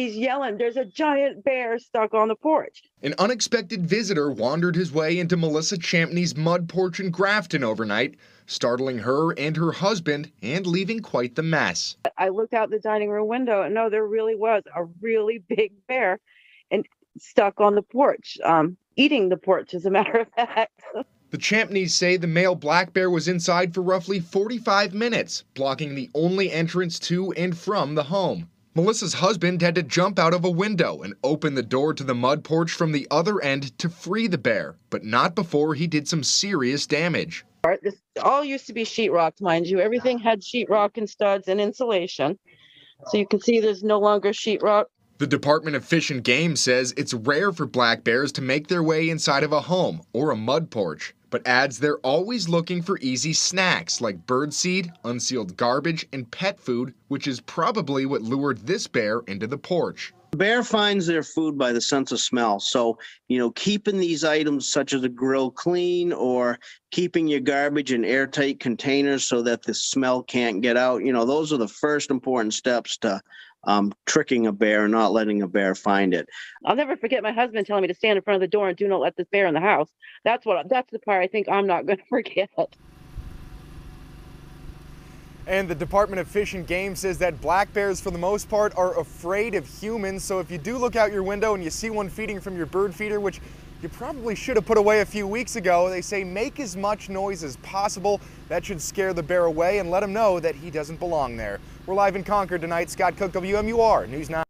He's yelling, "There's a giant bear stuck on the porch." An unexpected visitor wandered his way into Melissa Champney's mud porch in Grafton overnight, startling her and her husband and leaving quite the mess. I looked out the dining room window and no, there really was a really big bear and stuck on the porch, eating the porch, as a matter of fact. The Champneys say the male black bear was inside for roughly 45 minutes, blocking the only entrance to and from the home. Melissa's husband had to jump out of a window and open the door to the mud porch from the other end to free the bear, but not before he did some serious damage. This all used to be sheetrock, mind you. Everything had sheetrock and studs and insulation. So you can see there's no longer sheetrock. The Department of Fish and Game says it's rare for black bears to make their way inside of a home or a mud porch, but adds they're always looking for easy snacks like birdseed, unsealed garbage, and pet food, which is probably what lured this bear into the porch. The bear finds their food by the sense of smell, so, you know, keeping these items such as a grill clean or keeping your garbage in airtight containers so that the smell can't get out, you know, those are the first important steps to tricking a bear and not letting a bear find it. I'll never forget my husband telling me to stand in front of the door and do not let this bear in the house. That's the part I think I'm not going to forget. And the Department of Fish and Game says that black bears, for the most part, are afraid of humans. So if you do look out your window and you see one feeding from your bird feeder, which you probably should have put away a few weeks ago, they say make as much noise as possible. That should scare the bear away and let him know that he doesn't belong there. We're live in Concord tonight. Scott Cook, WMUR News 9.